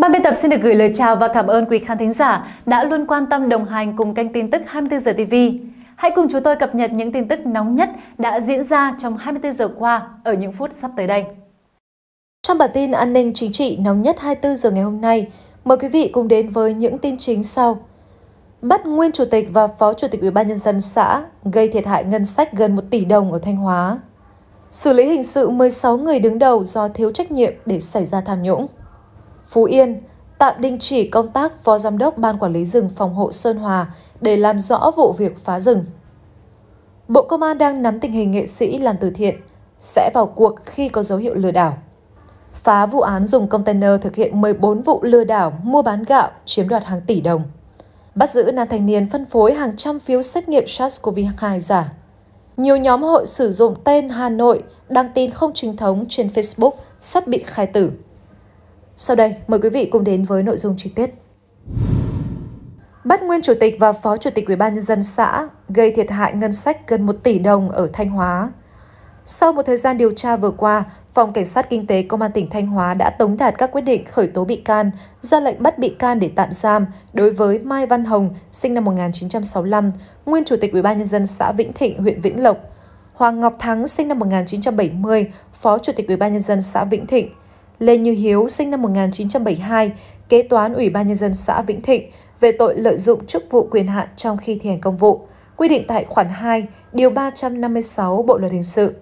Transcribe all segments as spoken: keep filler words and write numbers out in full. Ban biên tập xin được gửi lời chào và cảm ơn quý khán thính giả đã luôn quan tâm đồng hành cùng kênh tin tức hai mươi tư giờ ti vi. Hãy cùng chúng tôi cập nhật những tin tức nóng nhất đã diễn ra trong hai mươi tư giờ qua ở những phút sắp tới đây. Trong bản tin an ninh chính trị nóng nhất hai mươi tư giờ ngày hôm nay, mời quý vị cùng đến với những tin chính sau. Bắt nguyên chủ tịch và phó chủ tịch Ủy ban nhân dân xã gây thiệt hại ngân sách gần một tỷ đồng ở Thanh Hóa. Xử lý hình sự mười sáu người đứng đầu do thiếu trách nhiệm để xảy ra tham nhũng. Phú Yên tạm đình chỉ công tác phó giám đốc Ban Quản lý rừng phòng hộ Sơn Hòa để làm rõ vụ việc phá rừng. Bộ Công an đang nắm tình hình nghệ sĩ làm từ thiện, sẽ vào cuộc khi có dấu hiệu lừa đảo. Phá vụ án dùng container thực hiện mười bốn vụ lừa đảo mua bán gạo chiếm đoạt hàng tỷ đồng. Bắt giữ nam thanh niên phân phối hàng trăm phiếu xét nghiệm SARS-CoV hai giả. Nhiều nhóm hội sử dụng tên Hà Nội đăng tin không chính thống trên Facebook sắp bị khai tử. Sau đây, mời quý vị cùng đến với nội dung chi tiết. Bắt nguyên chủ tịch và phó chủ tịch Ủy ban nhân dân xã gây thiệt hại ngân sách gần một tỷ đồng ở Thanh Hóa. Sau một thời gian điều tra vừa qua, Phòng Cảnh sát Kinh tế Công an tỉnh Thanh Hóa đã tống đạt các quyết định khởi tố bị can, ra lệnh bắt bị can để tạm giam đối với Mai Văn Hồng, sinh năm một nghìn chín trăm sáu mươi lăm, nguyên chủ tịch Ủy ban nhân dân xã Vĩnh Thịnh, huyện Vĩnh Lộc; Hoàng Ngọc Thắng, sinh năm một nghìn chín trăm bảy mươi, phó chủ tịch Ủy ban nhân dân xã Vĩnh Thịnh; Lê Như Hiếu, sinh năm một nghìn chín trăm bảy mươi hai, kế toán Ủy ban nhân dân xã Vĩnh Thịnh, về tội lợi dụng chức vụ quyền hạn trong khi thi hành công vụ, quy định tại khoản hai, điều ba trăm năm mươi sáu Bộ luật hình sự.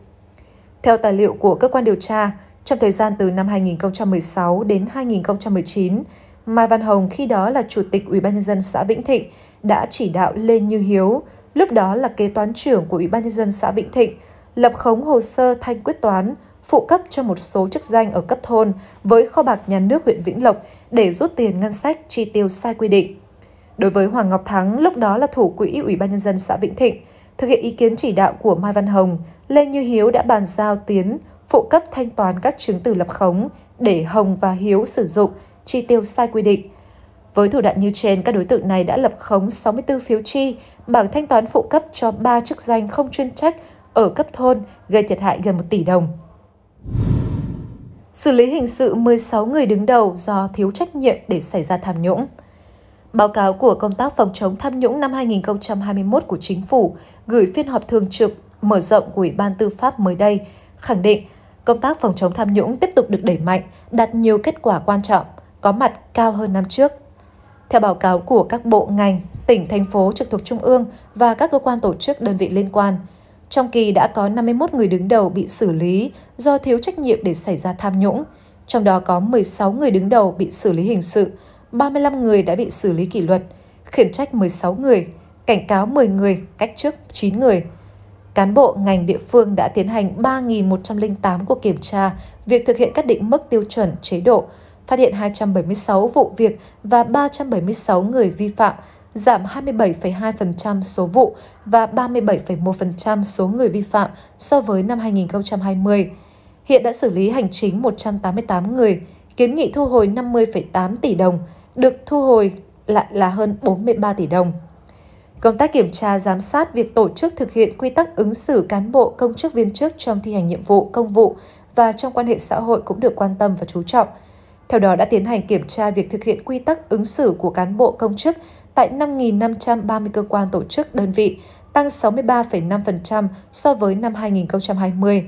Theo tài liệu của cơ quan điều tra, trong thời gian từ năm hai nghìn không trăm mười sáu đến hai nghìn không trăm mười chín, Mai Văn Hồng, khi đó là chủ tịch Ủy ban nhân dân xã Vĩnh Thịnh, đã chỉ đạo Lê Như Hiếu, lúc đó là kế toán trưởng của Ủy ban nhân dân xã Vĩnh Thịnh, lập khống hồ sơ thanh quyết toán phụ cấp cho một số chức danh ở cấp thôn với kho bạc nhà nước huyện Vĩnh Lộc để rút tiền ngân sách chi tiêu sai quy định. Đối với Hoàng Ngọc Thắng, lúc đó là thủ quỹ Ủy ban nhân dân xã Vĩnh Thịnh, thực hiện ý kiến chỉ đạo của Mai Văn Hồng, Lê Như Hiếu đã bàn giao Tiến phụ cấp thanh toán các chứng từ lập khống để Hồng và Hiếu sử dụng chi tiêu sai quy định. Với thủ đoạn như trên, các đối tượng này đã lập khống sáu mươi tư phiếu chi, bảng thanh toán phụ cấp cho ba chức danh không chuyên trách ở cấp thôn, gây thiệt hại gần một tỷ đồng. Xử lý hình sự mười sáu người đứng đầu do thiếu trách nhiệm để xảy ra tham nhũng. Báo cáo của công tác phòng chống tham nhũng năm hai nghìn không trăm hai mươi mốt của Chính phủ gửi phiên họp thường trực mở rộng của Ủy ban Tư pháp mới đây khẳng định công tác phòng chống tham nhũng tiếp tục được đẩy mạnh, đạt nhiều kết quả quan trọng, có mặt cao hơn năm trước. Theo báo cáo của các bộ ngành, tỉnh, thành phố trực thuộc Trung ương và các cơ quan tổ chức đơn vị liên quan, trong kỳ đã có năm mươi mốt người đứng đầu bị xử lý do thiếu trách nhiệm để xảy ra tham nhũng, trong đó có mười sáu người đứng đầu bị xử lý hình sự, ba mươi lăm người đã bị xử lý kỷ luật, khiển trách mười sáu người, cảnh cáo mười người, cách chức chín người. Cán bộ ngành địa phương đã tiến hành ba nghìn một trăm linh tám cuộc kiểm tra việc thực hiện các định mức tiêu chuẩn chế độ, phát hiện hai trăm bảy mươi sáu vụ việc và ba trăm bảy mươi sáu người vi phạm, giảm hai mươi bảy phẩy hai phần trăm số vụ và ba mươi bảy phẩy một phần trăm số người vi phạm so với năm hai nghìn không trăm hai mươi. Hiện đã xử lý hành chính một trăm tám mươi tám người, kiến nghị thu hồi năm mươi phẩy tám tỷ đồng, được thu hồi lại là hơn bốn mươi ba tỷ đồng. Công tác kiểm tra giám sát việc tổ chức thực hiện quy tắc ứng xử cán bộ công chức viên chức trong thi hành nhiệm vụ công vụ và trong quan hệ xã hội cũng được quan tâm và chú trọng. Theo đó đã tiến hành kiểm tra việc thực hiện quy tắc ứng xử của cán bộ công chức tại năm nghìn năm trăm ba mươi cơ quan tổ chức đơn vị, tăng sáu mươi ba phẩy năm phần trăm so với năm hai nghìn không trăm hai mươi.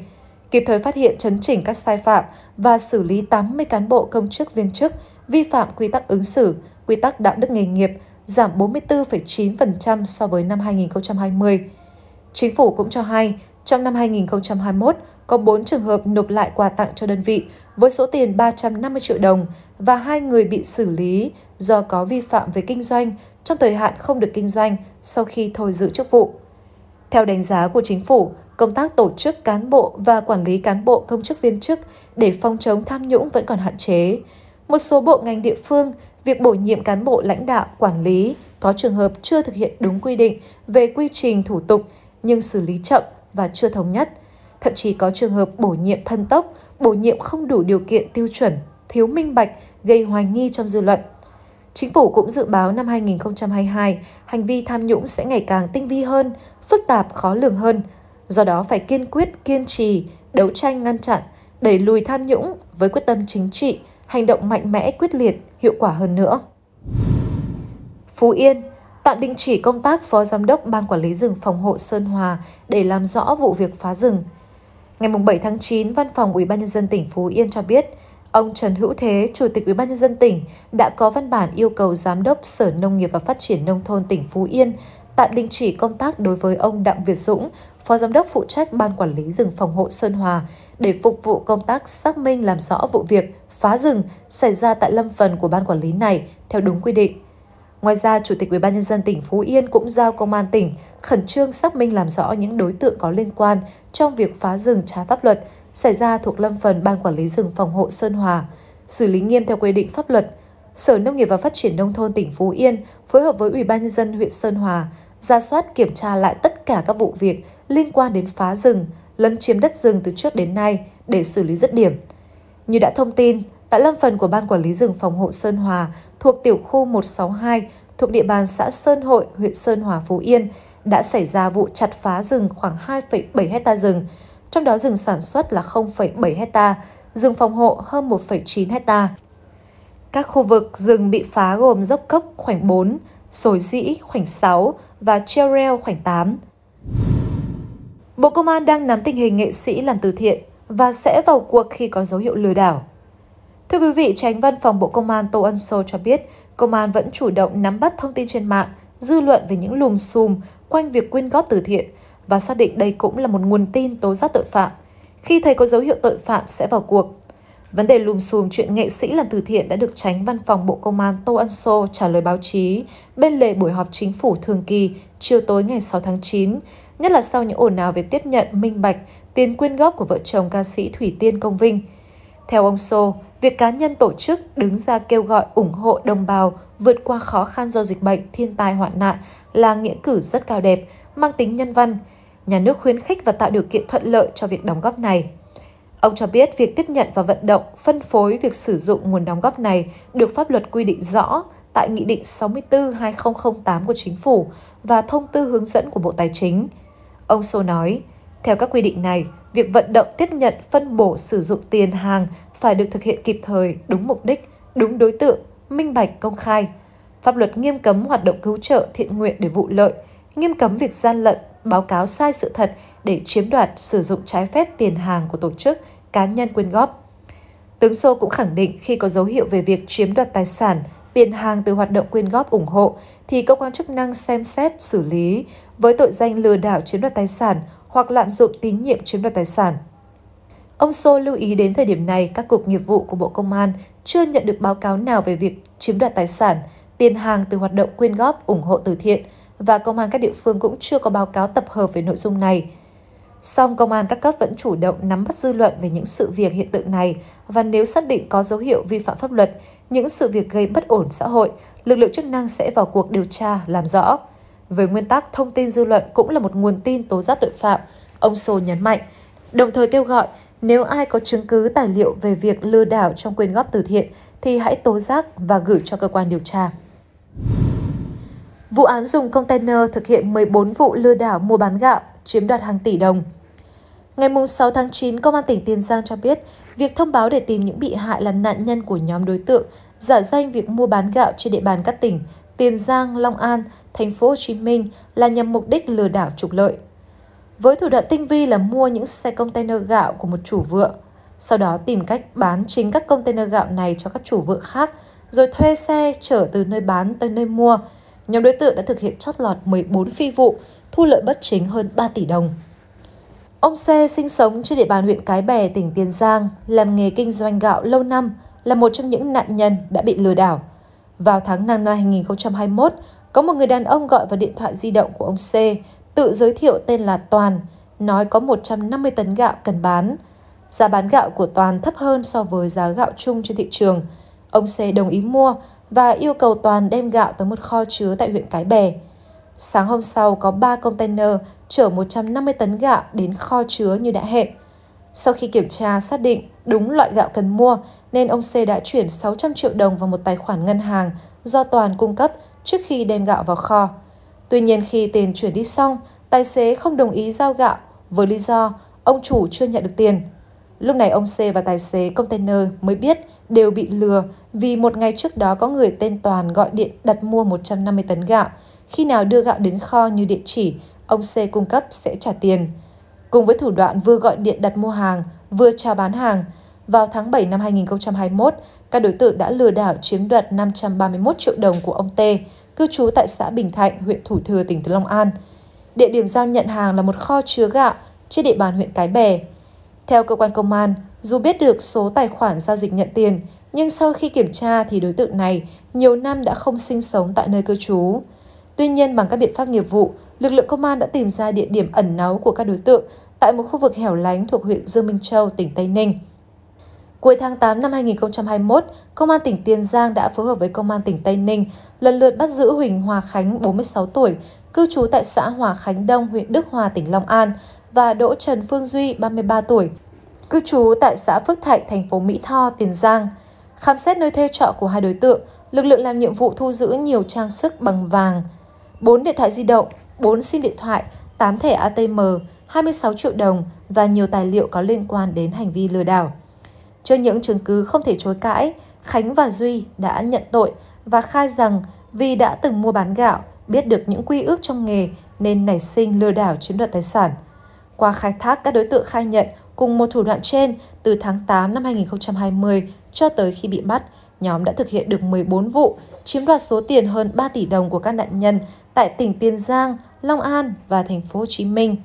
Kịp thời phát hiện chấn chỉnh các sai phạm và xử lý tám mươi cán bộ công chức viên chức vi phạm quy tắc ứng xử, quy tắc đạo đức nghề nghiệp, giảm bốn mươi tư phẩy chín phần trăm so với năm hai nghìn không trăm hai mươi. Chính phủ cũng cho hay, trong năm hai nghìn không trăm hai mươi mốt, có bốn trường hợp nộp lại quà tặng cho đơn vị với số tiền ba trăm năm mươi triệu đồng và hai người bị xử lý do có vi phạm về kinh doanh trong thời hạn không được kinh doanh sau khi thôi giữ chức vụ. Theo đánh giá của Chính phủ, công tác tổ chức cán bộ và quản lý cán bộ công chức viên chức để phòng chống tham nhũng vẫn còn hạn chế. Một số bộ ngành địa phương, việc bổ nhiệm cán bộ lãnh đạo, quản lý có trường hợp chưa thực hiện đúng quy định về quy trình thủ tục nhưng xử lý chậm và chưa thống nhất. Thậm chí có trường hợp bổ nhiệm thân tốc, bổ nhiệm không đủ điều kiện tiêu chuẩn, thiếu minh bạch, gây hoài nghi trong dư luận. Chính phủ cũng dự báo năm hai nghìn không trăm hai mươi hai, hành vi tham nhũng sẽ ngày càng tinh vi hơn, phức tạp, khó lường hơn. Do đó phải kiên quyết, kiên trì, đấu tranh ngăn chặn, đẩy lùi tham nhũng với quyết tâm chính trị, hành động mạnh mẽ, quyết liệt, hiệu quả hơn nữa. Phú Yên tạm đình chỉ công tác Phó Giám đốc Ban Quản lý rừng phòng hộ Sơn Hòa để làm rõ vụ việc phá rừng. Ngày bảy tháng chín, Văn phòng Ủy ban nhân dân tỉnh Phú Yên cho biết, ông Trần Hữu Thế, Chủ tịch Ủy ban nhân dân tỉnh, đã có văn bản yêu cầu Giám đốc Sở Nông nghiệp và Phát triển Nông thôn tỉnh Phú Yên tạm đình chỉ công tác đối với ông Đặng Việt Dũng, Phó Giám đốc phụ trách Ban Quản lý rừng phòng hộ Sơn Hòa, để phục vụ công tác xác minh làm rõ vụ việc phá rừng xảy ra tại lâm phần của Ban Quản lý này theo đúng quy định. Ngoài ra, Chủ tịch Ủy ban nhân dân tỉnh Phú Yên cũng giao Công an tỉnh khẩn trương xác minh làm rõ những đối tượng có liên quan trong việc phá rừng trái pháp luật xảy ra thuộc lâm phần Ban Quản lý rừng phòng hộ Sơn Hòa, xử lý nghiêm theo quy định pháp luật. Sở Nông nghiệp và Phát triển Nông thôn tỉnh Phú Yên phối hợp với Ủy ban nhân dân huyện Sơn Hòa ra soát kiểm tra lại tất cả các vụ việc liên quan đến phá rừng, lấn chiếm đất rừng từ trước đến nay để xử lý dứt điểm. Như đã thông tin, tại lâm phần của Ban Quản lý rừng phòng hộ Sơn Hòa thuộc tiểu khu một sáu hai thuộc địa bàn xã Sơn Hội, huyện Sơn Hòa, Phú Yên đã xảy ra vụ chặt phá rừng khoảng hai phẩy bảy héc ta rừng, trong đó rừng sản xuất là không phẩy bảy héc ta, rừng phòng hộ hơn một phẩy chín héc ta. Các khu vực rừng bị phá gồm dốc cốc khoảnh bốn, sồi dĩ khoảnh sáu và treo reo khoảnh tám. Bộ Công an đang nắm tình hình nghệ sĩ làm từ thiện và sẽ vào cuộc khi có dấu hiệu lừa đảo. Thưa quý vị, Chánh Văn phòng Bộ Công an Tô Ân Xô cho biết, Công an vẫn chủ động nắm bắt thông tin trên mạng, dư luận về những lùm xùm quanh việc quyên góp từ thiện và xác định đây cũng là một nguồn tin tố giác tội phạm. Khi thấy có dấu hiệu tội phạm sẽ vào cuộc. Vấn đề lùm xùm chuyện nghệ sĩ làm từ thiện đã được Chánh Văn phòng Bộ Công an Tô Ân Xô trả lời báo chí bên lề buổi họp chính phủ thường kỳ chiều tối ngày sáu tháng chín, nhất là sau những ồn ào về tiếp nhận minh bạch tiền quyên góp của vợ chồng ca sĩ Thủy Tiên, Công Vinh. Theo ông Xô, việc cá nhân tổ chức đứng ra kêu gọi ủng hộ đồng bào vượt qua khó khăn do dịch bệnh, thiên tai, hoạn nạn là nghĩa cử rất cao đẹp, mang tính nhân văn. Nhà nước khuyến khích và tạo điều kiện thuận lợi cho việc đóng góp này. Ông cho biết việc tiếp nhận và vận động, phân phối việc sử dụng nguồn đóng góp này được pháp luật quy định rõ tại Nghị định sáu mươi tư trên hai nghìn không trăm lẻ tám của Chính phủ và Thông tư hướng dẫn của Bộ Tài chính. Ông Xô nói, theo các quy định này, việc vận động, tiếp nhận, phân bổ, sử dụng tiền hàng phải được thực hiện kịp thời, đúng mục đích, đúng đối tượng, minh bạch, công khai. Pháp luật nghiêm cấm hoạt động cứu trợ, thiện nguyện để vụ lợi, nghiêm cấm việc gian lận, báo cáo sai sự thật để chiếm đoạt, sử dụng trái phép tiền hàng của tổ chức, cá nhân quyên góp. Tướng Xô cũng khẳng định khi có dấu hiệu về việc chiếm đoạt tài sản, tiền hàng từ hoạt động quyên góp ủng hộ thì cơ quan chức năng xem xét xử lý với tội danh lừa đảo chiếm đoạt tài sản hoặc lạm dụng tín nhiệm chiếm đoạt tài sản. Ông Xô lưu ý đến thời điểm này, các cục nghiệp vụ của Bộ Công an chưa nhận được báo cáo nào về việc chiếm đoạt tài sản, tiền hàng từ hoạt động quyên góp ủng hộ từ thiện và công an các địa phương cũng chưa có báo cáo tập hợp về nội dung này. Song công an các cấp vẫn chủ động nắm bắt dư luận về những sự việc, hiện tượng này và nếu xác định có dấu hiệu vi phạm pháp luật, những sự việc gây bất ổn xã hội, lực lượng chức năng sẽ vào cuộc điều tra, làm rõ. Với nguyên tắc, thông tin dư luận cũng là một nguồn tin tố giác tội phạm, ông Xô nhấn mạnh, đồng thời kêu gọi nếu ai có chứng cứ tài liệu về việc lừa đảo trong quyên góp từ thiện thì hãy tố giác và gửi cho cơ quan điều tra. Vụ án dùng container thực hiện mười bốn vụ lừa đảo mua bán gạo, chiếm đoạt hàng tỷ đồng. Ngày sáu tháng chín, Công an tỉnh Tiền Giang cho biết, việc thông báo để tìm những bị hại là nạn nhân của nhóm đối tượng giả danh việc mua bán gạo trên địa bàn các tỉnh Tiền Giang, Long An, Thành phố Hồ Chí Minh là nhằm mục đích lừa đảo trục lợi. Với thủ đoạn tinh vi là mua những xe container gạo của một chủ vựa, sau đó tìm cách bán chính các container gạo này cho các chủ vựa khác, rồi thuê xe chở từ nơi bán tới nơi mua. Nhóm đối tượng đã thực hiện chót lọt mười bốn phi vụ, thu lợi bất chính hơn ba tỷ đồng. Ông C sinh sống trên địa bàn huyện Cái Bè, tỉnh Tiền Giang, làm nghề kinh doanh gạo lâu năm, là một trong những nạn nhân đã bị lừa đảo. Vào tháng năm năm hai nghìn không trăm hai mươi mốt, có một người đàn ông gọi vào điện thoại di động của ông C, tự giới thiệu tên là Toàn, nói có một trăm năm mươi tấn gạo cần bán. Giá bán gạo của Toàn thấp hơn so với giá gạo chung trên thị trường. Ông C đồng ý mua và yêu cầu Toàn đem gạo tới một kho chứa tại huyện Cái Bè. Sáng hôm sau, có ba container chở một trăm năm mươi tấn gạo đến kho chứa như đã hẹn. Sau khi kiểm tra xác định đúng loại gạo cần mua, nên ông C đã chuyển sáu trăm triệu đồng vào một tài khoản ngân hàng do Toàn cung cấp trước khi đem gạo vào kho. Tuy nhiên, khi tiền chuyển đi xong, tài xế không đồng ý giao gạo với lý do ông chủ chưa nhận được tiền. Lúc này ông C và tài xế container mới biết đều bị lừa vì một ngày trước đó có người tên Toàn gọi điện đặt mua một trăm năm mươi tấn gạo. Khi nào đưa gạo đến kho như địa chỉ, ông C cung cấp sẽ trả tiền. Cùng với thủ đoạn vừa gọi điện đặt mua hàng, vừa chào bán hàng, vào tháng bảy năm hai nghìn không trăm hai mươi mốt, các đối tượng đã lừa đảo chiếm đoạt năm trăm ba mươi mốt triệu đồng của ông T, cư trú tại xã Bình Thạnh, huyện Thủ Thừa, tỉnh Long An. Địa điểm giao nhận hàng là một kho chứa gạo trên địa bàn huyện Cái Bè. Theo cơ quan công an, dù biết được số tài khoản giao dịch nhận tiền, nhưng sau khi kiểm tra thì đối tượng này nhiều năm đã không sinh sống tại nơi cư trú. Tuy nhiên, bằng các biện pháp nghiệp vụ, lực lượng công an đã tìm ra địa điểm ẩn náu của các đối tượng tại một khu vực hẻo lánh thuộc huyện Dương Minh Châu, tỉnh Tây Ninh. Cuối tháng tám năm hai nghìn không trăm hai mươi mốt, Công an tỉnh Tiền Giang đã phối hợp với Công an tỉnh Tây Ninh lần lượt bắt giữ Huỳnh Hòa Khánh, bốn mươi sáu tuổi, cư trú tại xã Hòa Khánh Đông, huyện Đức Hòa, tỉnh Long An, và Đỗ Trần Phương Duy, ba mươi ba tuổi, cư trú tại xã Phước Thạnh, thành phố Mỹ Tho, Tiền Giang. Khám xét nơi thuê trọ của hai đối tượng, lực lượng làm nhiệm vụ thu giữ nhiều trang sức bằng vàng, bốn điện thoại di động, bốn sim điện thoại, tám thẻ a tê em, hai mươi sáu triệu đồng và nhiều tài liệu có liên quan đến hành vi lừa đảo. Trước những chứng cứ không thể chối cãi, Khánh và Duy đã nhận tội và khai rằng vì đã từng mua bán gạo, biết được những quy ước trong nghề nên nảy sinh lừa đảo chiếm đoạt tài sản. Qua khai thác, các đối tượng khai nhận cùng một thủ đoạn trên từ tháng tám năm hai nghìn không trăm hai mươi cho tới khi bị bắt, nhóm đã thực hiện được mười bốn vụ, chiếm đoạt số tiền hơn ba tỷ đồng của các nạn nhân tại tỉnh Tiền Giang, Long An và thành phố Hồ Chí Minh.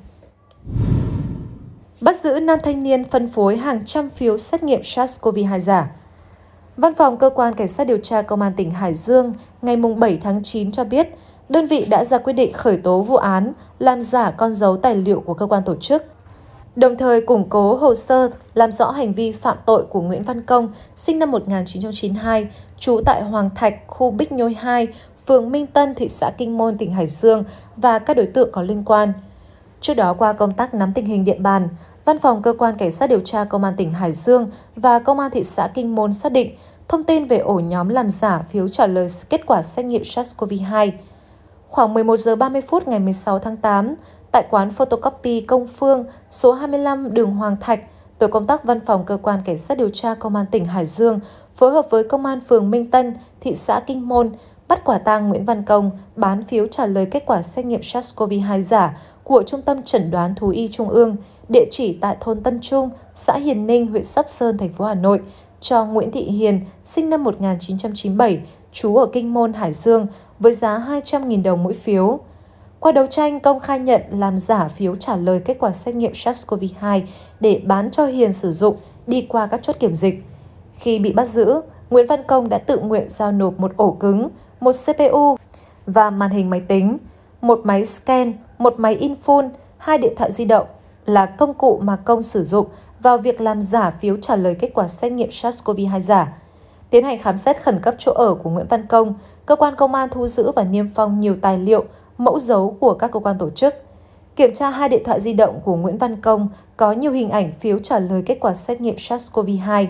Bắt giữ nam thanh niên phân phối hàng trăm phiếu xét nghiệm SARS-xê o vê hai giả. Văn phòng Cơ quan Cảnh sát Điều tra Công an tỉnh Hải Dương ngày bảy tháng chín cho biết, đơn vị đã ra quyết định khởi tố vụ án làm giả con dấu tài liệu của cơ quan tổ chức, đồng thời củng cố hồ sơ làm rõ hành vi phạm tội của Nguyễn Văn Công, sinh năm một nghìn chín trăm chín mươi hai, trú tại Hoàng Thạch, khu Bích Nhôi hai, phường Minh Tân, thị xã Kinh Môn, tỉnh Hải Dương và các đối tượng có liên quan. Trước đó, qua công tác nắm tình hình địa bàn, Văn phòng Cơ quan Cảnh sát Điều tra Công an tỉnh Hải Dương và Công an thị xã Kinh Môn xác định thông tin về ổ nhóm làm giả phiếu trả lời kết quả xét nghiệm SARS-xê o vê hai. Khoảng mười một giờ ba mươi phút ngày mười sáu tháng tám, tại quán photocopy Công Phương, số hai mươi lăm đường Hoàng Thạch, tổ công tác Văn phòng Cơ quan Cảnh sát Điều tra Công an tỉnh Hải Dương phối hợp với Công an phường Minh Tân, thị xã Kinh Môn, bắt quả tang Nguyễn Văn Công bán phiếu trả lời kết quả xét nghiệm SARS-xê o vê hai giả của Trung tâm Chẩn đoán Thú y Trung ương, địa chỉ tại thôn Tân Trung, xã Hiền Ninh, huyện Sóc Sơn, thành phố Hà Nội, cho Nguyễn Thị Hiền, sinh năm một nghìn chín trăm chín mươi bảy, trú ở Kinh Môn, Hải Dương, với giá hai trăm nghìn đồng mỗi phiếu. Qua đấu tranh, Công khai nhận làm giả phiếu trả lời kết quả xét nghiệm SARS-xê o vê hai để bán cho Hiền sử dụng đi qua các chốt kiểm dịch. Khi bị bắt giữ, Nguyễn Văn Công đã tự nguyện giao nộp một ổ cứng, một xê pê u và màn hình máy tính, một máy scan, một máy in full, hai điện thoại di động là công cụ mà Công sử dụng vào việc làm giả phiếu trả lời kết quả xét nghiệm SARS-xê o vê hai giả. Tiến hành khám xét khẩn cấp chỗ ở của Nguyễn Văn Công, cơ quan công an thu giữ và niêm phong nhiều tài liệu, mẫu dấu của các cơ quan tổ chức. Kiểm tra hai điện thoại di động của Nguyễn Văn Công có nhiều hình ảnh phiếu trả lời kết quả xét nghiệm SARS-xê o vê hai.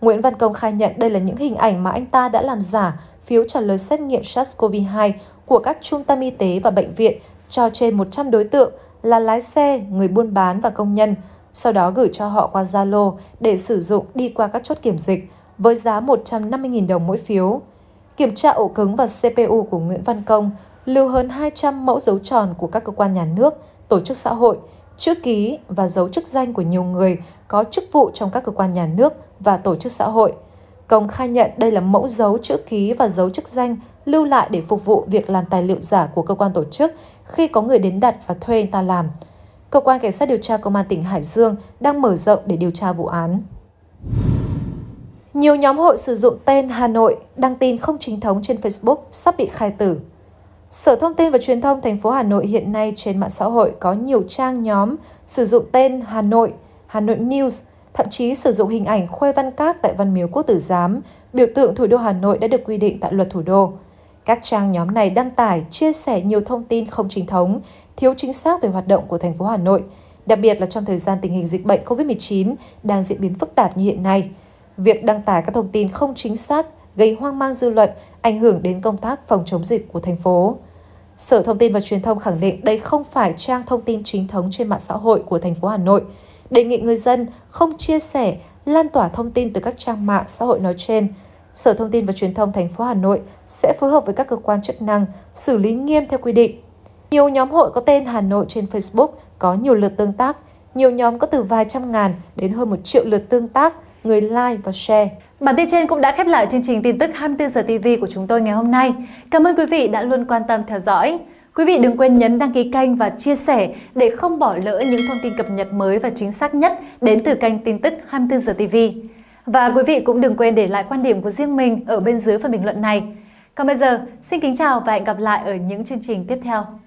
Nguyễn Văn Công khai nhận đây là những hình ảnh mà anh ta đã làm giả phiếu trả lời xét nghiệm SARS-xê o vê hai của các trung tâm y tế và bệnh viện cho trên một trăm đối tượng là lái xe, người buôn bán và công nhân, sau đó gửi cho họ qua Zalo để sử dụng đi qua các chốt kiểm dịch với giá một trăm năm mươi nghìn đồng mỗi phiếu. Kiểm tra ổ cứng và xê pê u của Nguyễn Văn Công lưu hơn hai trăm mẫu dấu tròn của các cơ quan nhà nước, tổ chức xã hội, chữ ký và dấu chức danh của nhiều người có chức vụ trong các cơ quan nhà nước và tổ chức xã hội. Công khai nhận đây là mẫu dấu chữ ký và dấu chức danh lưu lại để phục vụ việc làm tài liệu giả của cơ quan tổ chức khi có người đến đặt và thuê người ta làm. Cơ quan Cảnh sát Điều tra Công an tỉnh Hải Dương đang mở rộng để điều tra vụ án. Nhiều nhóm hội sử dụng tên Hà Nội đăng tin không chính thống trên Facebook sắp bị khai tử. Sở Thông tin và Truyền thông thành phố Hà Nội hiện nay trên mạng xã hội có nhiều trang nhóm sử dụng tên Hà Nội, Hà Nội News, thậm chí sử dụng hình ảnh Khuê Văn Các tại Văn Miếu Quốc Tử Giám, biểu tượng thủ đô Hà Nội đã được quy định tại Luật Thủ đô. Các trang nhóm này đăng tải, chia sẻ nhiều thông tin không chính thống, thiếu chính xác về hoạt động của thành phố Hà Nội, đặc biệt là trong thời gian tình hình dịch bệnh Covid mười chín đang diễn biến phức tạp như hiện nay. Việc đăng tải các thông tin không chính xác gây hoang mang dư luận, ảnh hưởng đến công tác phòng chống dịch của thành phố. Sở Thông tin và Truyền thông khẳng định đây không phải trang thông tin chính thống trên mạng xã hội của thành phố Hà Nội. đề nghị người dân không chia sẻ, lan tỏa thông tin từ các trang mạng xã hội nói trên. Sở Thông tin và Truyền thông thành phố Hà Nội sẽ phối hợp với các cơ quan chức năng xử lý nghiêm theo quy định. Nhiều nhóm hội có tên Hà Nội trên Facebook có nhiều lượt tương tác, nhiều nhóm có từ vài trăm ngàn đến hơn một triệu lượt tương tác, người like và share. Bản tin trên cũng đã khép lại chương trình tin tức hai mươi tư giờ ti vi của chúng tôi ngày hôm nay. Cảm ơn quý vị đã luôn quan tâm theo dõi. Quý vị đừng quên nhấn đăng ký kênh và chia sẻ để không bỏ lỡ những thông tin cập nhật mới và chính xác nhất đến từ kênh tin tức hai mươi tư giờ ti vi. Và quý vị cũng đừng quên để lại quan điểm của riêng mình ở bên dưới phần bình luận này. Còn bây giờ, xin kính chào và hẹn gặp lại ở những chương trình tiếp theo.